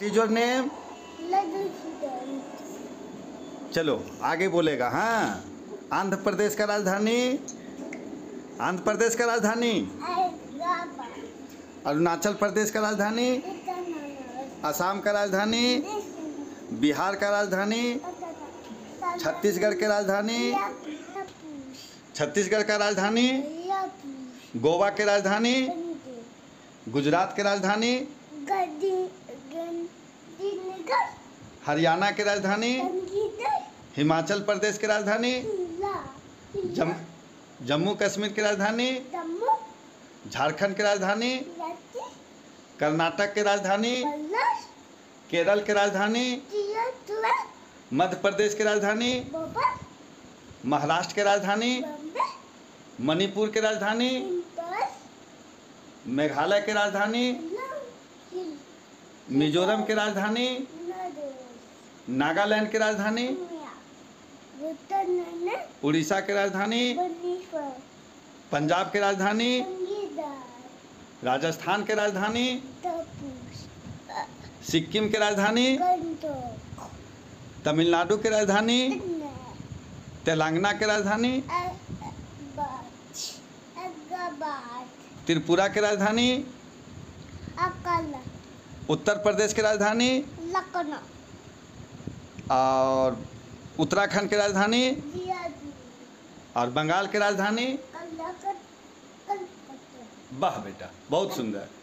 What is your name? चलो आगे बोलेगा। हाँ, आंध्र प्रदेश का राजधानी, आंध्र प्रदेश का राजधानी, अरुणाचल प्रदेश का राजधानी, असम का राजधानी, बिहार का राजधानी, छत्तीसगढ़ के राजधानी, छत्तीसगढ़ का राजधानी, गोवा के राजधानी, गुजरात के राजधानी, हरियाणा के राजधानी, हिमाचल प्रदेश की राजधानी, जम्मू कश्मीर की राजधानी, झारखंड की राजधानी, कर्नाटक की राजधानी, केरल की राजधानी, मध्य प्रदेश की राजधानी, महाराष्ट्र की राजधानी, मणिपुर की राजधानी, मेघालय की राजधानी, मिजोरम की राजधानी, नागालैंड की राजधानी, उड़ीसा की राजधानी, पंजाब की राजधानी, राजस्थान की राजधानी, सिक्किम की राजधानी, तमिलनाडु की राजधानी, तेलंगाना की राजधानी, त्रिपुरा की राजधानी, उत्तर प्रदेश की राजधानी और उत्तराखंड की राजधानी और बंगाल की राजधानी। वाह बेटा, बहुत सुंदर।